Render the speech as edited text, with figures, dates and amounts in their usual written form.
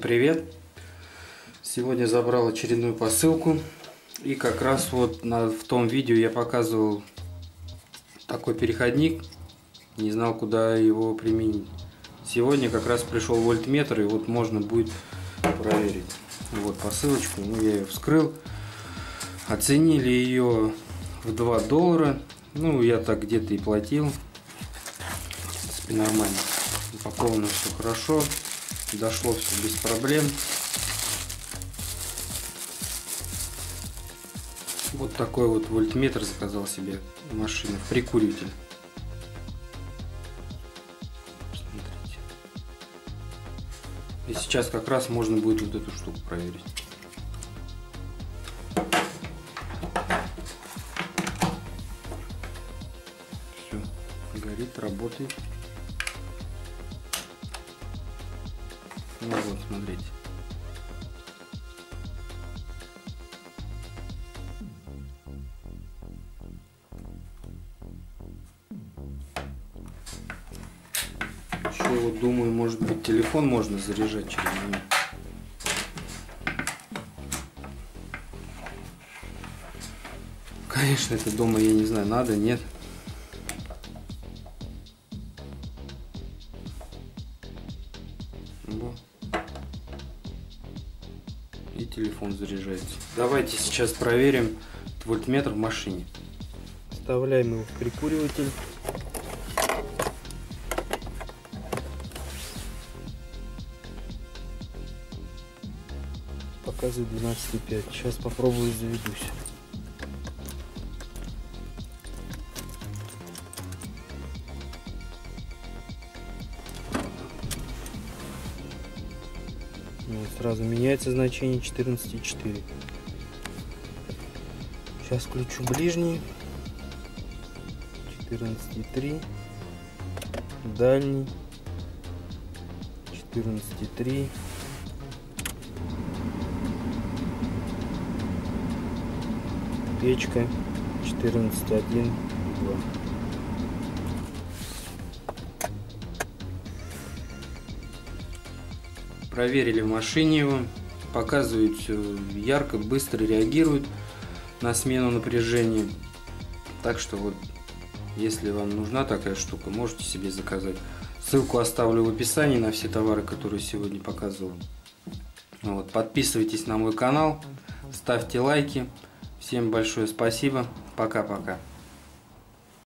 Всем привет! Сегодня забрал очередную посылку, и как раз вот в том видео я показывал такой переходник, не знал, куда его применить. Сегодня как раз пришел вольтметр, и вот можно будет проверить. Вот посылочку, ну, я ее вскрыл, оценили ее в $2, ну я так где-то и платил, в принципе нормально, упаковано все хорошо. Дошло все без проблем. Вот такой вот вольтметр заказал себе машину, прикуритель. Смотрите. И сейчас как раз можно будет вот эту штуку проверить. Все, горит, работает. Ну вот, смотрите. Еще вот думаю, может быть, телефон можно заряжать через него. Конечно, это дома, я не знаю, надо, нет. Вот. И телефон заряжается. Давайте сейчас проверим вольтметр в машине. Вставляем его в прикуриватель. Показывает 12,5. Сейчас попробую, заведусь. Вот, сразу меняется значение 14,4. Сейчас включу ближний. 14,3. Дальний. 14,3. Печка. 14,1,2. Проверили в машине его, показывает все ярко, быстро реагирует на смену напряжения. Так что вот, если вам нужна такая штука, можете себе заказать. Ссылку оставлю в описании на все товары, которые сегодня показывал. Вот, подписывайтесь на мой канал, ставьте лайки. Всем большое спасибо, пока-пока.